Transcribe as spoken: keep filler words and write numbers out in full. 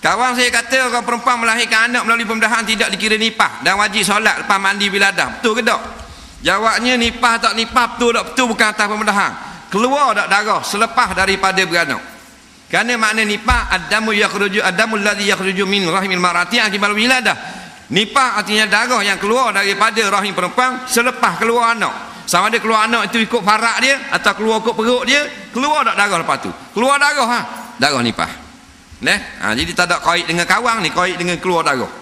Kawan saya kata orang perempuan melahirkan anak melalui pembedahan tidak dikira nipah dan wajib solat lepas mandi bila dah. Betul ke tak? Jawabnya nipah tak nipah betul tak betul bukan atas pembedahan. Keluar tak darah selepas daripada beranak. Kerana makna nipah ad-damu yakhruju ad-damu allazi yakhruju min rahimil mar'ati akibat wiladah. Nipah artinya darah yang keluar daripada rahim perempuan selepas keluar anak. Sama ada keluar anak itu ikut farak dia atau keluar ikut perut dia, keluar tak darah lepas tu? Keluar darah ha. Darah nipah. Neh, ha, jadi tak ada kait dengan kawang ni, kait dengan keluar darah.